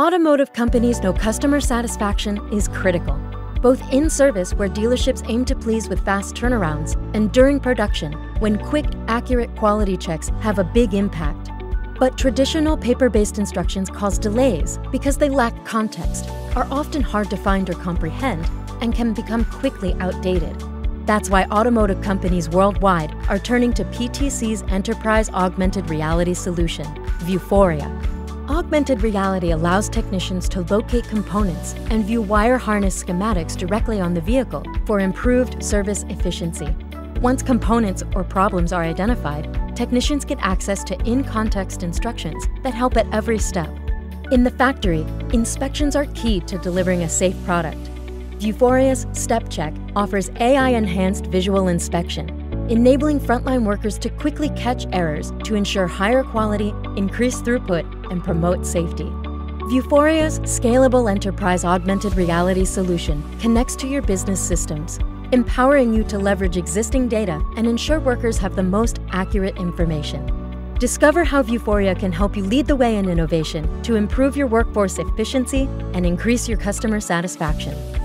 Automotive companies know customer satisfaction is critical, both in service, where dealerships aim to please with fast turnarounds, and during production, when quick, accurate quality checks have a big impact. But traditional paper-based instructions cause delays because they lack context, are often hard to find or comprehend, and can become quickly outdated. That's why automotive companies worldwide are turning to PTC's enterprise augmented reality solution, Vuforia. Augmented reality allows technicians to locate components and view wire harness schematics directly on the vehicle for improved service efficiency. Once components or problems are identified, technicians get access to in-context instructions that help at every step. In the factory, inspections are key to delivering a safe product. Vuforia's StepCheck offers AI-enhanced visual inspection, enabling frontline workers to quickly catch errors to ensure higher quality, increase throughput, and promote safety. Vuforia's scalable enterprise augmented reality solution connects to your business systems, empowering you to leverage existing data and ensure workers have the most accurate information. Discover how Vuforia can help you lead the way in innovation to improve your workforce efficiency and increase your customer satisfaction.